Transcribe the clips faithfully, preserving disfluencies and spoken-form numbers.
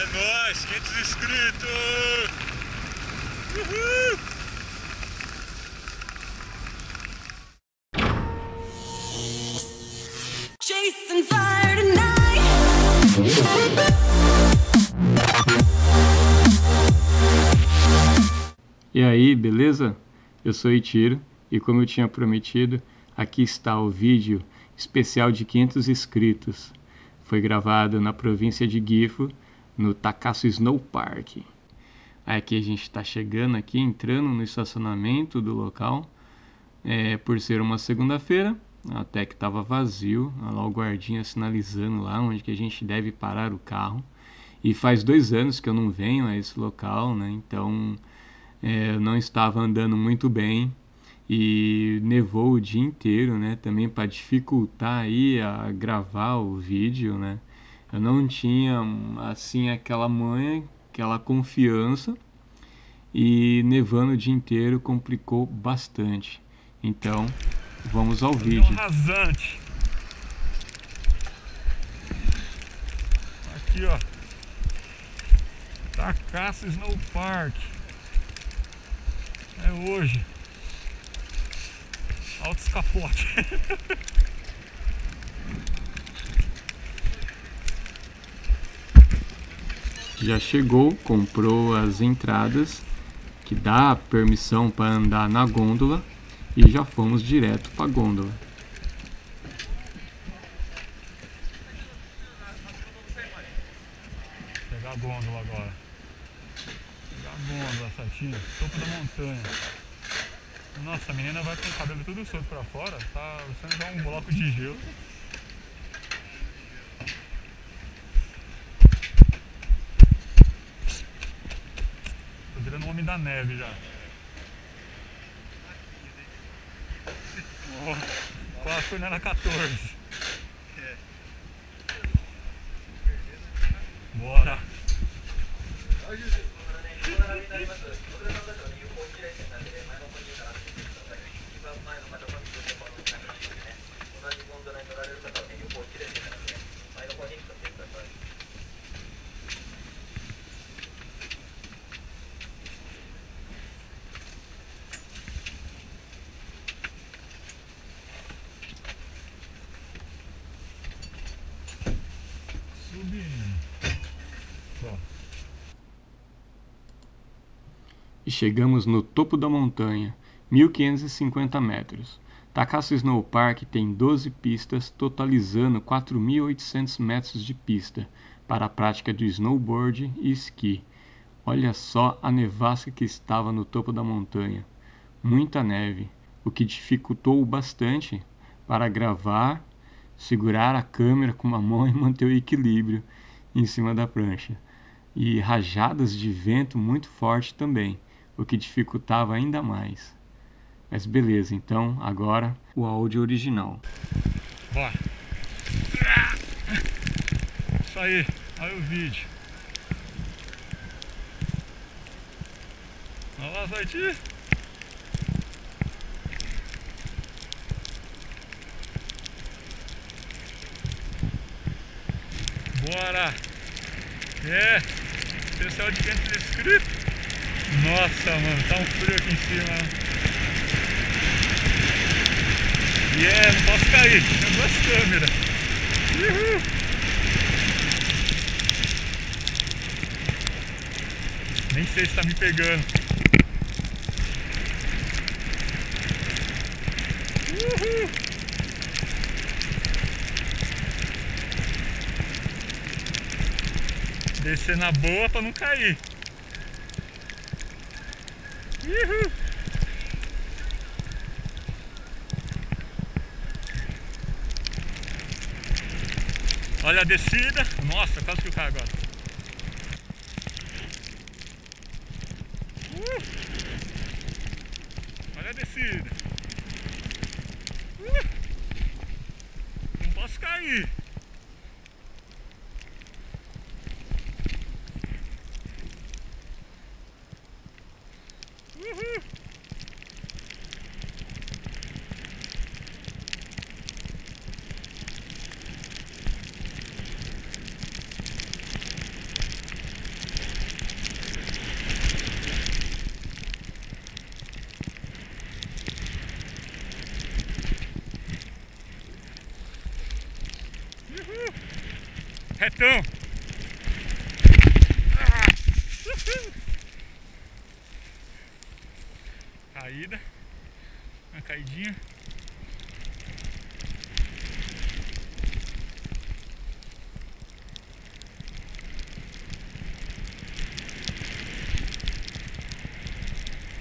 É nóis, quinhentos inscritos! Uhul! Chasing fire tonight. E aí, beleza? Eu sou Itiro e, como eu tinha prometido, aqui está o vídeo especial de quinhentos inscritos. Foi gravado na província de Gifu, no Takasu Snow Park. Aí aqui a gente está chegando aqui, entrando no estacionamento do local. É, por ser uma segunda-feira, até que estava vazio. Olha lá o guardinha sinalizando lá onde que a gente deve parar o carro. E faz dois anos que eu não venho a esse local, né? Então é, eu não estava andando muito bem. E nevou o dia inteiro, né? Também para dificultar aí a gravar o vídeo, né? Eu não tinha, assim, aquela manha, aquela confiança, e nevando o dia inteiro complicou bastante. Então, vamos ao vídeo. Rasante. Aqui, ó. Takasu Snow Park. É hoje. Altos capotes. Já chegou, comprou as entradas que dá permissão para andar na gôndola e já fomos direto para a gôndola. Vou pegar a gôndola agora. Vou pegar a gôndola, Satinha, topo da montanha. Nossa, a menina vai com o cabelo tudo solto para fora, tá sendo já um bloco de gelo. Virando o homem da neve já. Oh, quase foi na quatorze. Bora! E chegamos no topo da montanha, mil quinhentos e cinquenta metros. Takasu Snow Park tem doze pistas, totalizando quatro mil e oitocentos metros de pista para a prática de snowboard e esqui. Olha só a nevasca que estava no topo da montanha. Muita neve, o que dificultou bastante para gravar, segurar a câmera com uma mão e manter o equilíbrio em cima da prancha. E rajadas de vento muito forte também, o que dificultava ainda mais. Mas beleza, então agora o áudio original. Bora! Isso aí, olha o vídeo. Olha lá, Zaiti! Bora! É! Especial de quinhentos inscritos! Nossa, mano, tá um frio aqui em cima. E yeah, é, não posso cair, tem duas câmeras. Uhul. Nem sei se tá me pegando. Uhul. Descer na boa pra não cair. Uhul. Olha a descida, nossa, quase que eu caio agora. Uh! Olha a descida. Uh! Não posso cair. Uhul! Retão. Caída. Uma caidinha.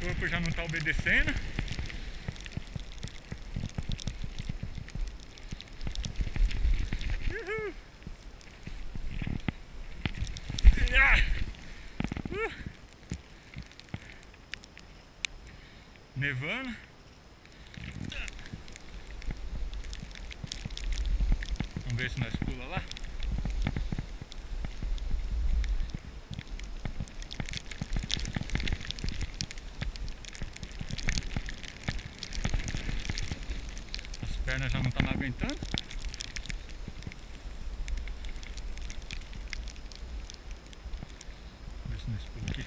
O corpo já não está obedecendo. Nevando. Vamos ver se nós pula lá. As pernas já não estão aguentando. Vamos ver se nós pula aqui.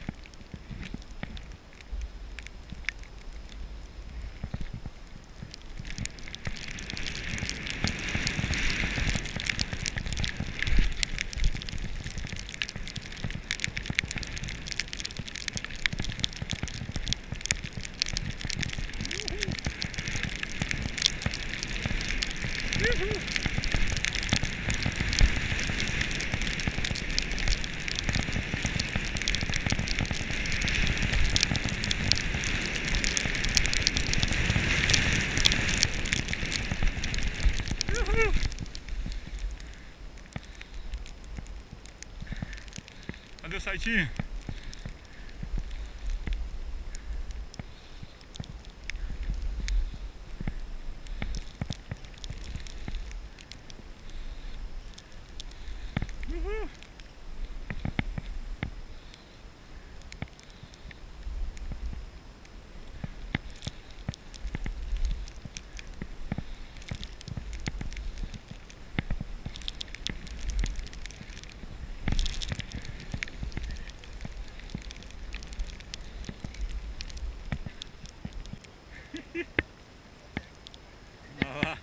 Cadê o Satinha? Uhul. Ó,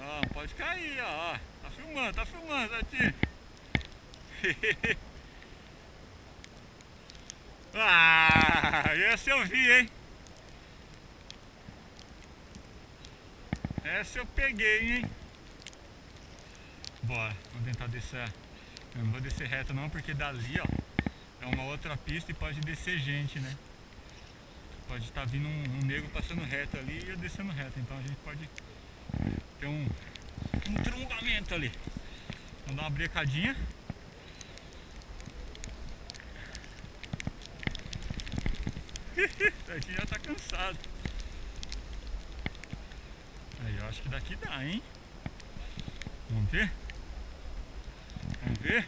ó, pode cair, ó, tá filmando, tá filmando, Zaiti. Ah, essa eu vi, hein? Essa eu peguei, hein? Bora, vamos tentar descer. Eu não vou descer reto não, porque dali, ó, é uma outra pista e pode descer gente, né? Pode estar vindo um, um nego passando reto ali e eu descendo reto, então a gente pode ter um, um trombamento ali. Vamos dar uma brecadinha. Daqui já tá cansado. Aí eu acho que daqui dá, hein? Vamos ver? Vamos ver?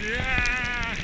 Yeah!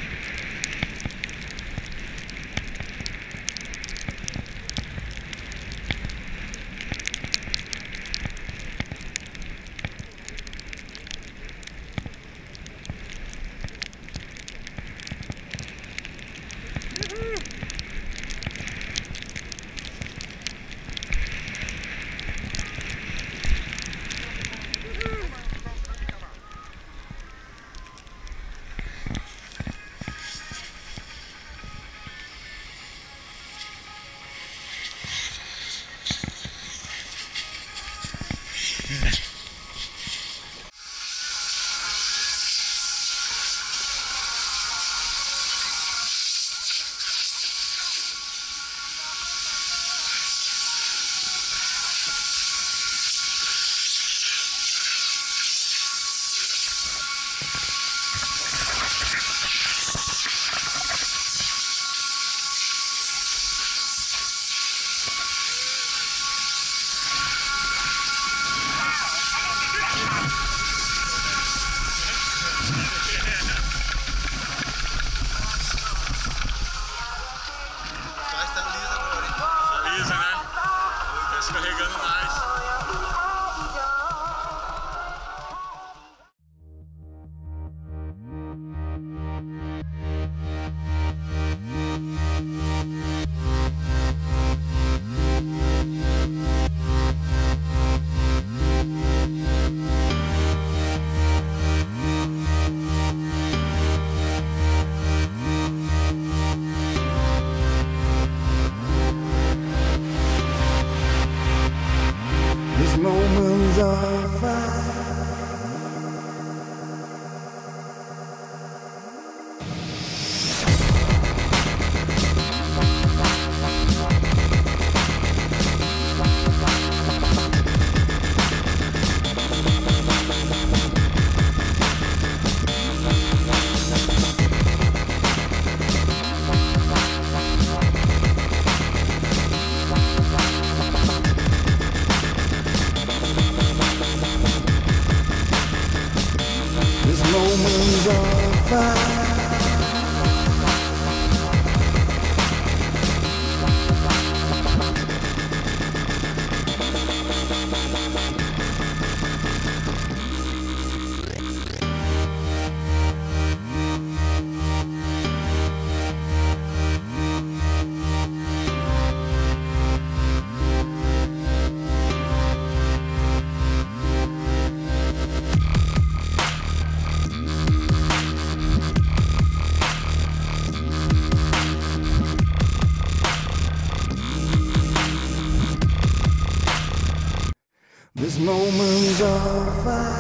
These moments of fire.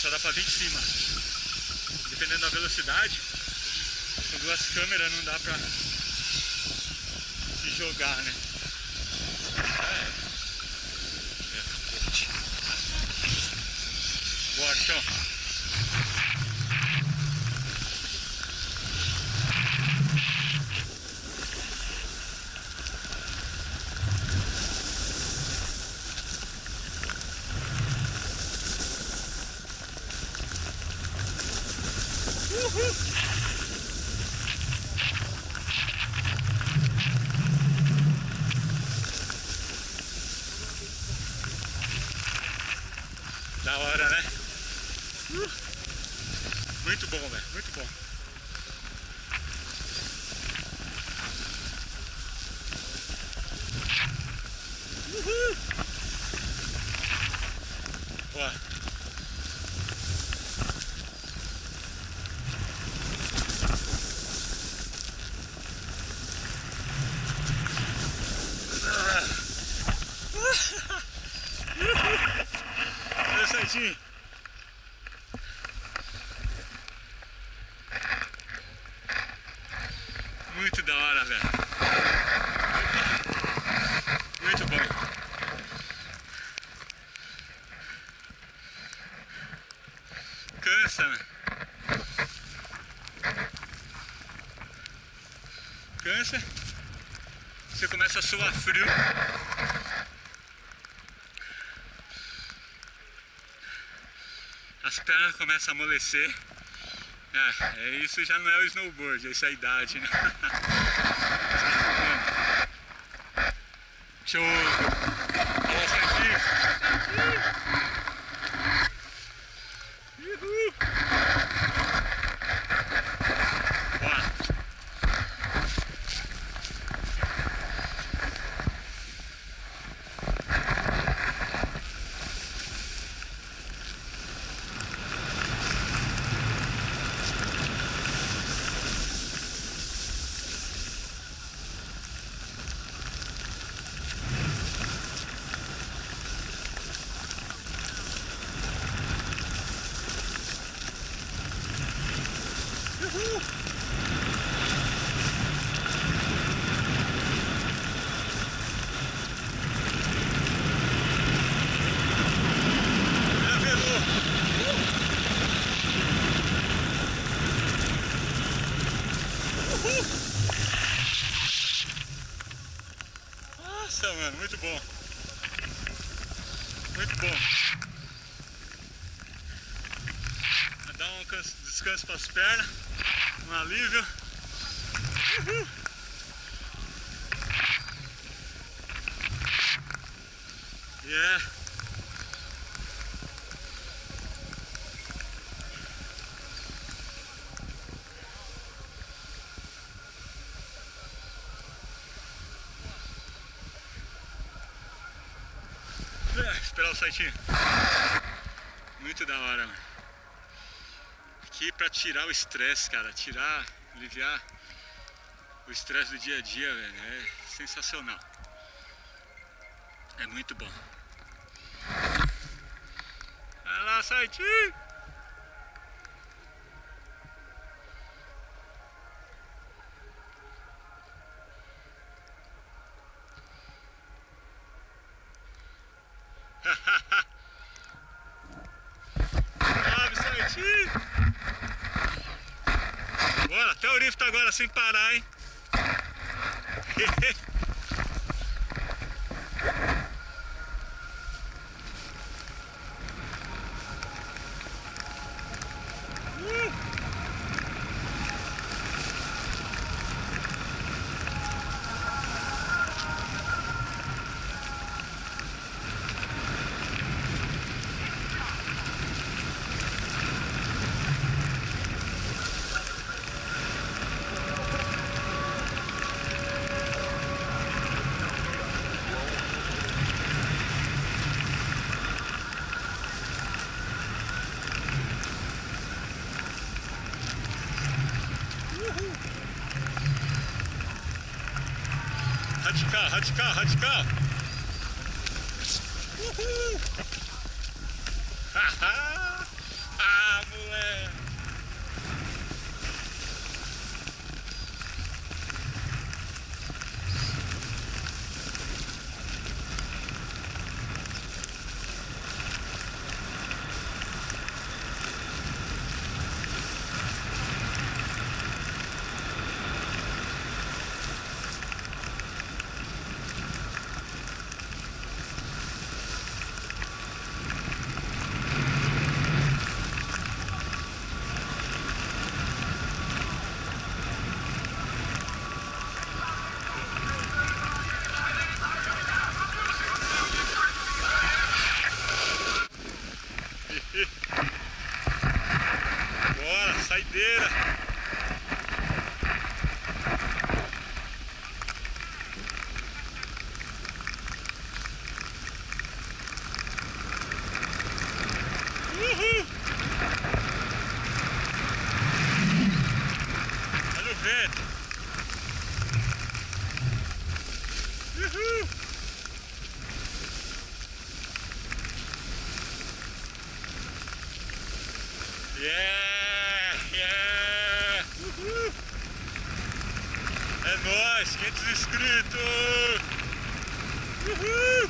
Só dá pra ver em cima. Dependendo da velocidade, com duas câmeras não dá pra se jogar, né? Bora então. Da hora, né? Uh, muito bom, velho. Muito bom. Uhul. Ó. Muito da hora, velho. Muito bom. Cansa, velho. Cansa. Você começa a suar frio. As pernas começam a amolecer. É, é, isso já não é o snowboard, isso é a idade, né? Show! Nossa, aqui! Uhul! Bora! Muito bom, muito bom. Dá um descanso para as pernas, um alívio. Uhul. Yeah. Esperar o Satinha. Muito da hora, mano. Aqui pra tirar o estresse, cara. Tirar, aliviar o estresse do dia a dia, velho. É sensacional. É muito bom. lá, Zaiti! Bravo, Zaiti! Bora, até o Rift agora sem parar, hein? Radical, radical, radical! Uhul! Haha! Ah, moleque! Bora, saideira! Uhul! Olha o vento! Uhul! Yeah, yeah, uhul. É nóis, quinhentos inscritos, uhul.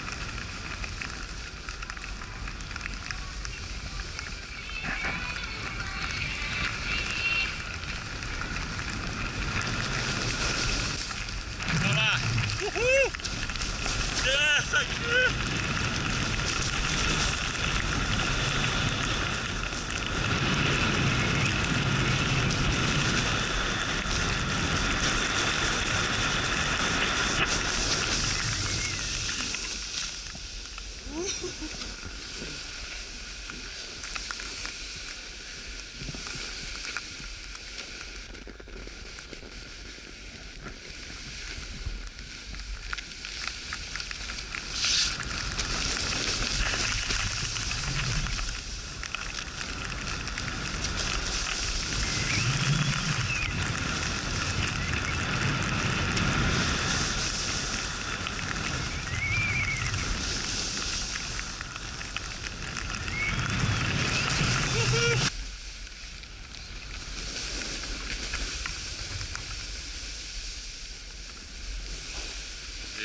Olha lá, uhul, yeah, sai aqui.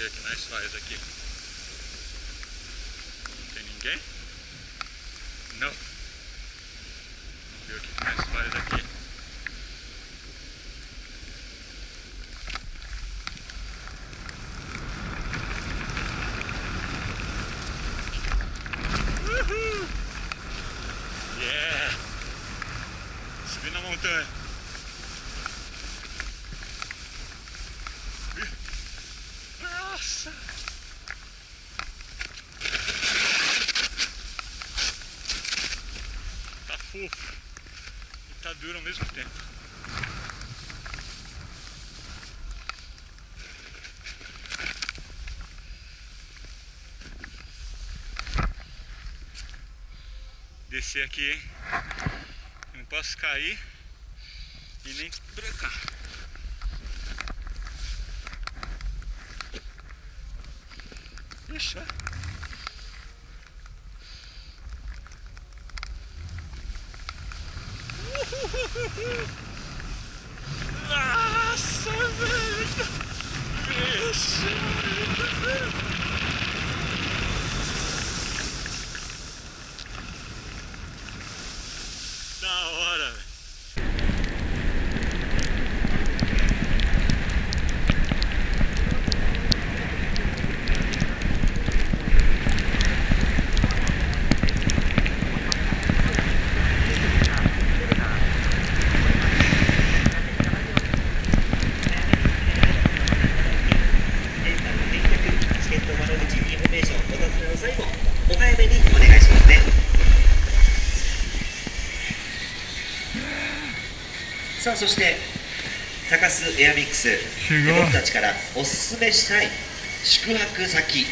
O que nós faz aqui? Não tem ninguém? Não. Vamos ver o que nós faz aqui. Uhul! Yeah! Subi na montanha. Nossa! Tá fofo e tá duro ao mesmo tempo. Descer aqui, hein? Não posso cair e nem brecar. Ixi, Nossa, velho! Bicho! Da hora, velho! Takasuエアミックス 僕たちからおすすめしたい宿泊先.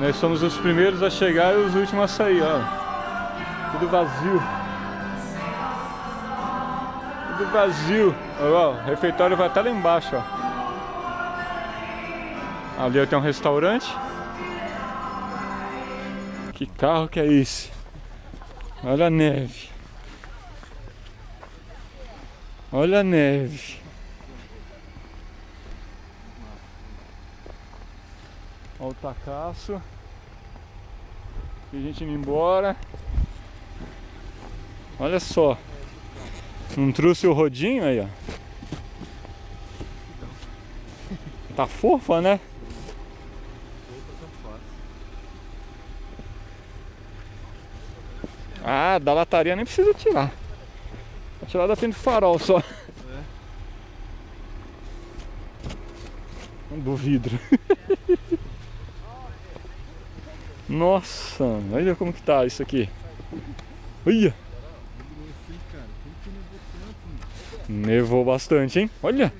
Nós somos os primeiros a chegar e os últimos a sair, ó. Tudo vazio. Tudo vazio. Ó, o refeitório vai até lá embaixo, ó. Ali tem um restaurante. Que carro que é esse? Olha a neve. Olha a neve. Olha o Takasu. Tem gente indo embora. Olha só. Não trouxe o rodinho aí, ó. Tá fofa, né? Ah, da lataria nem precisa tirar. Tirar da frente do farol só. É. Do vidro. Nossa, olha como que tá isso aqui. Olha. Nevou bastante, hein? Olha.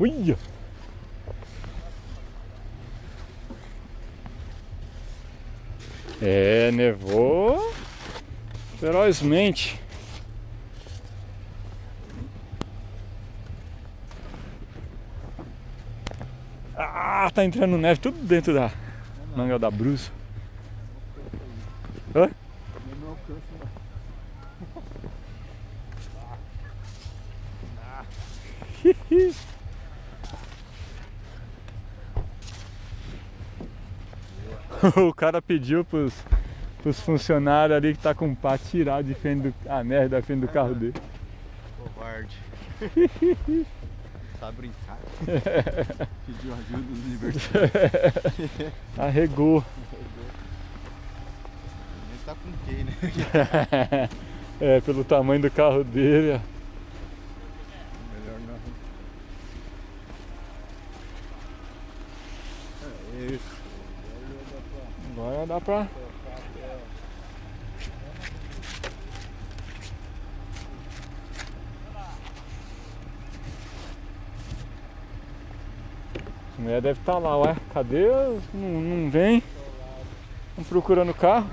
Uia! É, nevou ferozmente. Ah, tá entrando neve tudo dentro da manga da brusa. Hã? O cara pediu pros, pros funcionários ali que tá com o pá tirar de frente do, a merda da frente do carro dele. Covarde. Tá brincando. É. Pediu ajuda dos libertários. Arregou. Arregou. Ele tá com quem, né? É, pelo tamanho do carro dele, ó. Agora dá pra... A mulher deve estar lá, ué. Cadê? Não, não vem. Estão procurando o carro.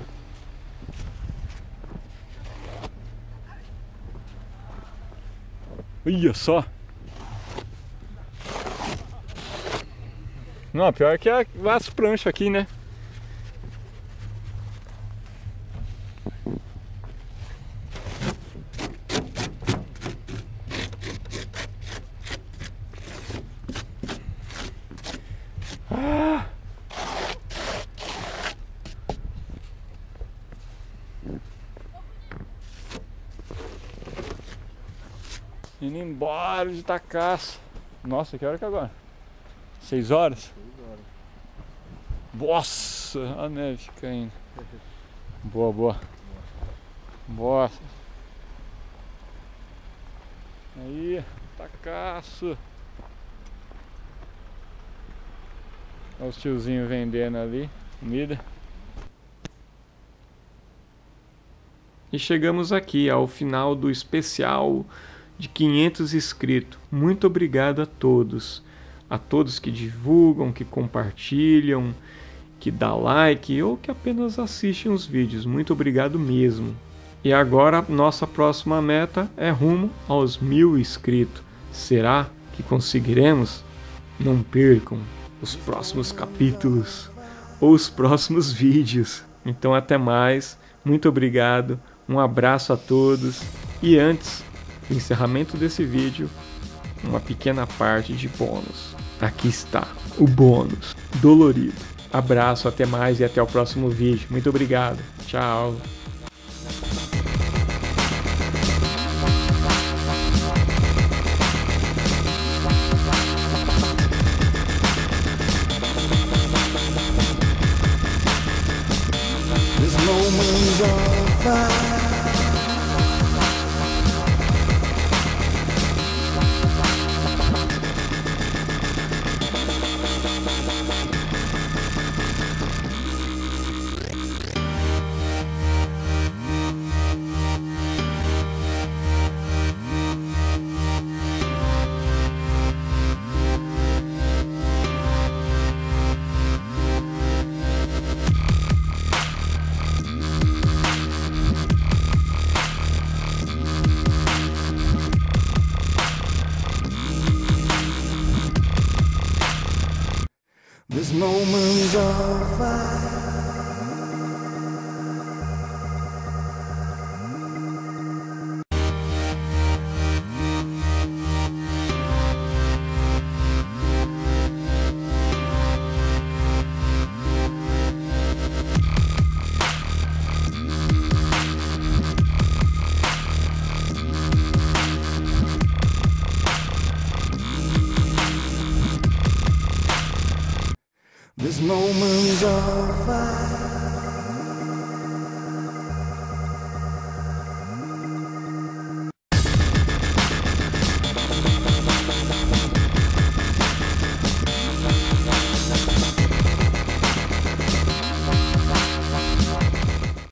Olha só. Não, pior que é as pranchas aqui, né? Indo embora de Takasu. Nossa, que hora que é agora? Seis horas? Nossa, a neve caindo. Boa, boa. Boa. Aí, Takasu. Olha os tiozinhos vendendo ali, comida. E chegamos aqui ao final do especial de quinhentos inscritos. Muito obrigado a todos, a todos que divulgam, que compartilham, que dá like ou que apenas assistem os vídeos. Muito obrigado mesmo. E agora nossa próxima meta é rumo aos mil inscritos. Será que conseguiremos? Não percam os próximos capítulos ou os próximos vídeos. Então até mais, muito obrigado, um abraço a todos. E antes do encerramento desse vídeo, uma pequena parte de bônus. Aqui está o bônus dolorido. Abraço, até mais e até o próximo vídeo. Muito obrigado, tchau. There's moments of fire. There's moments of fire.